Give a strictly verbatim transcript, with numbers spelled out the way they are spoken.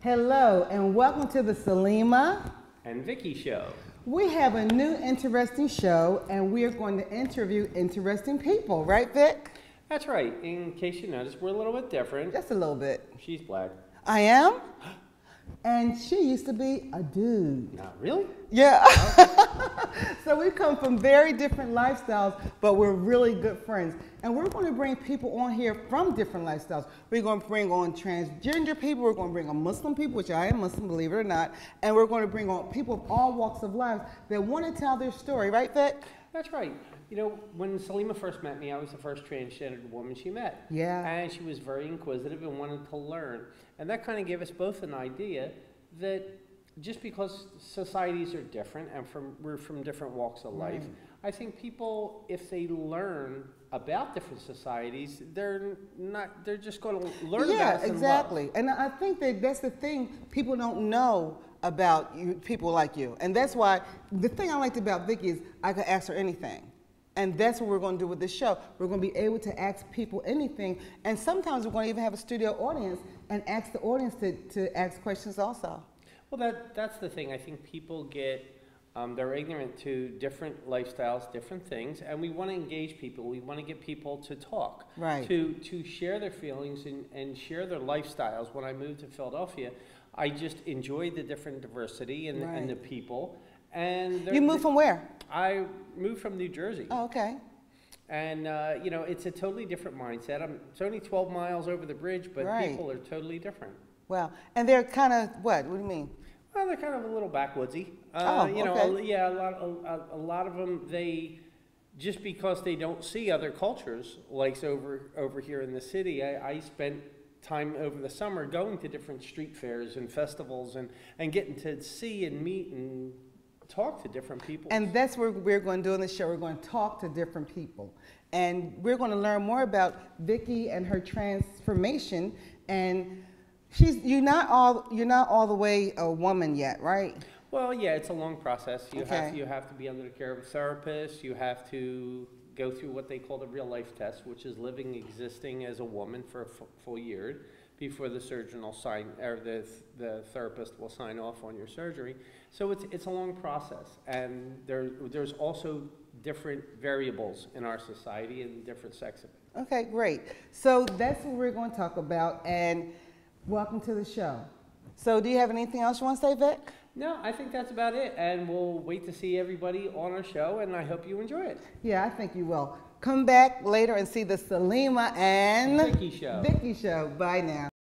Hello and welcome to the Salima and Vicky show. We have a new interesting show and we are going to interview interesting people, right Vic? That's right. In case you notice, we're a little bit different. Just a little bit. She's black. I am? And she used to be a dude. Not really? Yeah. So we come from very different lifestyles, but we're really good friends. And we're going to bring people on here from different lifestyles. We're going to bring on transgender people. We're going to bring on Muslim people, which I am Muslim, believe it or not. And we're going to bring on people of all walks of life that want to tell their story. Right, Vic? That's right. You know, when Salima first met me, I was the first transgendered woman she met. Yeah. And she was very inquisitive and wanted to learn. And that kind of gave us both an idea that just because societies are different and from, we're from different walks of life, mm. I think people, if they learn about different societies, they're not, they're just going to learn yeah, about us. Yeah, exactly. And, and I think that that's the thing people don't know about you, people like you. And that's why the thing I liked about Vicky is I could ask her anything. And that's what we're going to do with this show. We're going to be able to ask people anything. And sometimes we're going to even have a studio audience and ask the audience to, to ask questions also. Well, that, that's the thing. I think people get, um, they're ignorant to different lifestyles, different things. And we want to engage people. We want to get people to talk, right. to, to share their feelings and, and share their lifestyles. When I moved to Philadelphia, I just enjoyed the different diversity and, right. and the people. And you moved from where? I moved from New Jersey. Oh, okay. And, uh, you know, it's a totally different mindset. I'm, it's only twelve miles over the bridge, but right. people are totally different. Wow. And they're kind of what? What do you mean? Well, they're kind of a little backwoodsy. Uh, oh, you know, okay. a, yeah, a lot, a, a lot of them, they, just because they don't see other cultures, like over, over here in the city, I, I spent time over the summer going to different street fairs and festivals and, and getting to see and meet and talk to different people. And that's what we're going to do in this show. We're going to talk to different people. And we're going to learn more about Vicky and her transformation. And she's you're not all you're not all the way a woman yet, right? Well, yeah, it's a long process. You okay. have you have to be under the care of a therapist. You have to go through what they call the real life test, which is living existing as a woman for a f full year before the surgeon will sign, or the, the therapist will sign off on your surgery. So it's, it's a long process. And there, there's also different variables in our society and different sex of it. Okay, great. So that's what we're going to talk about. And welcome to the show. So do you have anything else you want to say, Vic? No, I think that's about it. And we'll wait to see everybody on our show. And I hope you enjoy it. Yeah, I think you will. Come back later and see the Salima and Vicky show. Vicky show. Bye now.